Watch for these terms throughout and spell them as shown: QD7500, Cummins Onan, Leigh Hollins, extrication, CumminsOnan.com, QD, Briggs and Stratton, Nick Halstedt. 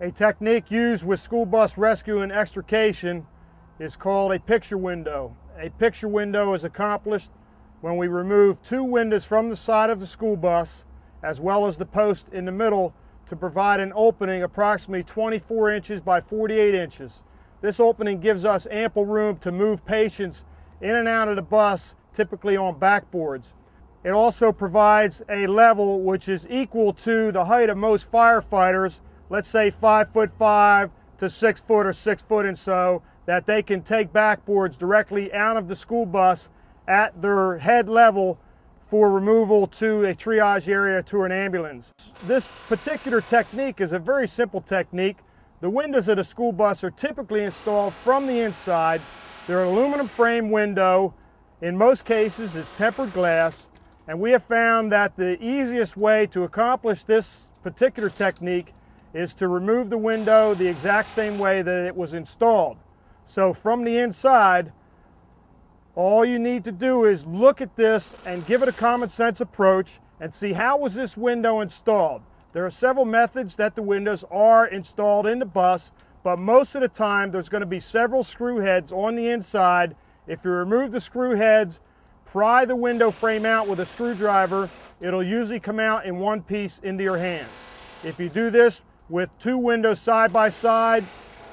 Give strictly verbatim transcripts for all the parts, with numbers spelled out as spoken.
A technique used with school bus rescue and extrication is called a picture window. A picture window is accomplished when we remove two windows from the side of the school bus as well as the post in the middle to provide an opening approximately twenty-four inches by forty-eight inches. This opening gives us ample room to move patients in and out of the bus, typically on backboards. It also provides a level which is equal to the height of most firefighters, let's say five foot five to six foot or six foot and so, that they can take backboards directly out of the school bus at their head level for removal to a triage area to an ambulance. This particular technique is a very simple technique. The windows of the school bus are typically installed from the inside. They're an aluminum frame window. In most cases, it's tempered glass. And we have found that the easiest way to accomplish this particular technique is to remove the window the exact same way that it was installed. So from the inside, all you need to do is look at this and give it a common sense approach and see how was this window installed. There are several methods that the windows are installed in the bus, but most of the time there's going to be several screw heads on the inside. If you remove the screw heads, pry the window frame out with a screwdriver, it'll usually come out in one piece into your hands. If you do this with two windows side by side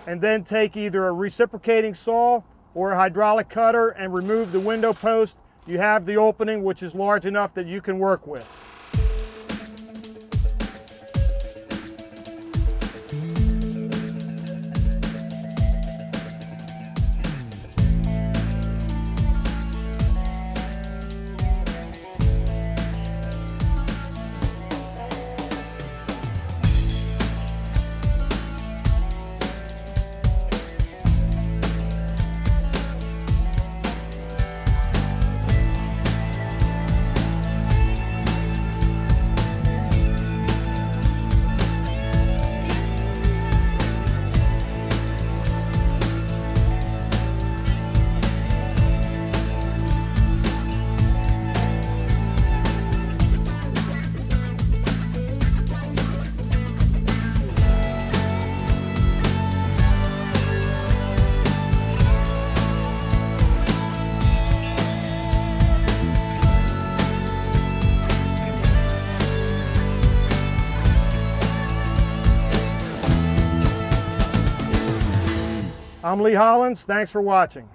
and then take either a reciprocating saw or a hydraulic cutter and remove the window post, you have the opening which is large enough that you can work with. I'm Leigh Hollins. Thanks for watching.